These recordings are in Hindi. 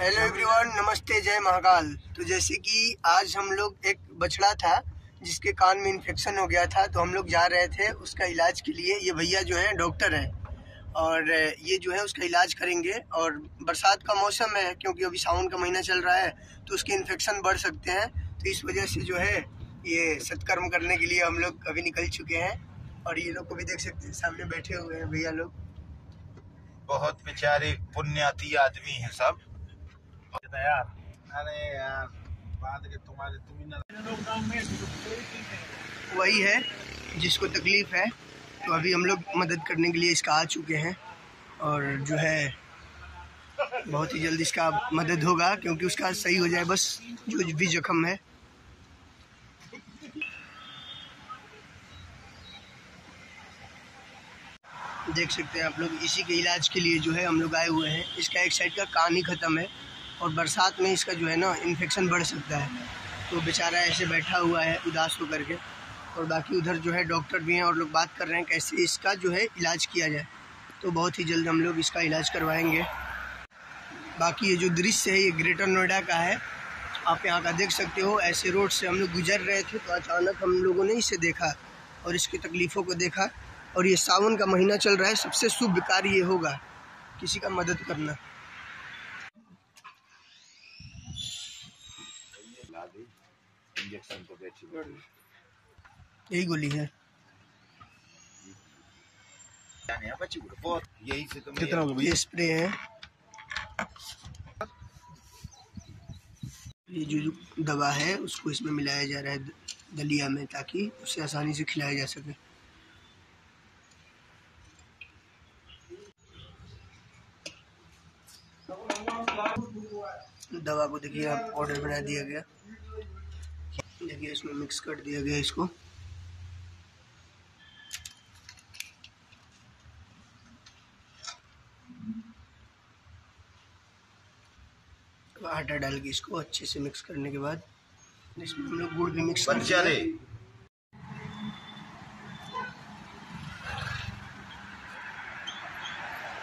हेलो एवरीवन, नमस्ते, जय महाकाल। तो जैसे कि आज हम लोग एक बछड़ा था जिसके कान में इन्फेक्शन हो गया था, तो हम लोग जा रहे थे उसका इलाज के लिए। ये भैया जो है डॉक्टर है और ये जो है उसका इलाज करेंगे। और बरसात का मौसम है, क्योंकि अभी सावन का महीना चल रहा है तो उसके इन्फेक्शन बढ़ सकते हैं। तो इस वजह से जो है ये सत्कर्म करने के लिए हम लोग अभी निकल चुके हैं। और ये लोग को भी देख सकते हैं, सामने बैठे हुए हैं भैया लोग। बहुत बेचारे पुण्याती आदमी हैं सब यार। अरे यार, बाद के तुम्हारे वही है जिसको तकलीफ है, तो अभी हम लोग मदद करने के लिए इसका आ चुके हैं। और जो है बहुत ही जल्दी इसका मदद होगा, क्योंकि उसका सही हो जाए बस जो भी जख्म है। देख सकते हैं आप लोग, इसी के इलाज के लिए जो है हम लोग आए हुए हैं। इसका एक साइड का कान ही ख़त्म है और बरसात में इसका जो है ना इन्फेक्शन बढ़ सकता है, तो बेचारा ऐसे बैठा हुआ है उदास होकर के। और बाकी उधर जो है डॉक्टर भी हैं और लोग बात कर रहे हैं कैसे इसका जो है इलाज किया जाए। तो बहुत ही जल्द हम लोग इसका इलाज करवाएंगे। बाकी ये जो दृश्य है ये ग्रेटर नोएडा का है, आप यहाँ का देख सकते हो। ऐसे रोड से हम लोग गुजर रहे थे तो अचानक हम लोगों ने इसे देखा और इसकी तकलीफ़ों को देखा। और ये सावन का महीना चल रहा है, सबसे शुभ कार्य ये होगा किसी का मदद करना। इंजेक्शन तो यही गोली है, यही से तो कितना ये स्प्रे है। ये जो दवा है उसको इसमें मिलाया जा रहा है दलिया में, ताकि उसे आसानी से खिलाया जा सके। दवा को देखिए आप, पाउडर बना दिया गया, देखिए इसमें मिक्स कर दिया गया इसको। आटा डाल के इसको अच्छे से मिक्स करने के बाद इसमें हम लोग गुड़ भी मिक्स कर दिया।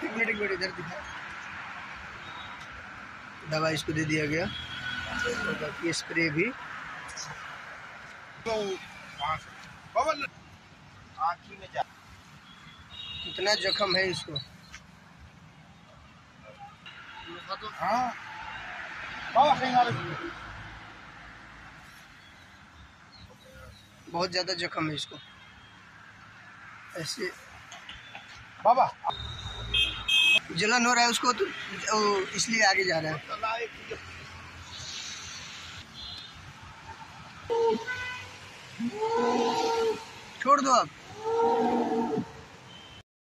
एक मिनट इधर दिखा, दवा इसको दे दिया गया और बाकी स्प्रे भी। इतना जख्म है इसको। हाँ। बहुत ज्यादा जख्म है इसको, ऐसे बाबा जलन हो रहा है उसको, तो इसलिए आगे जा रहा है। छोड़ दो आप।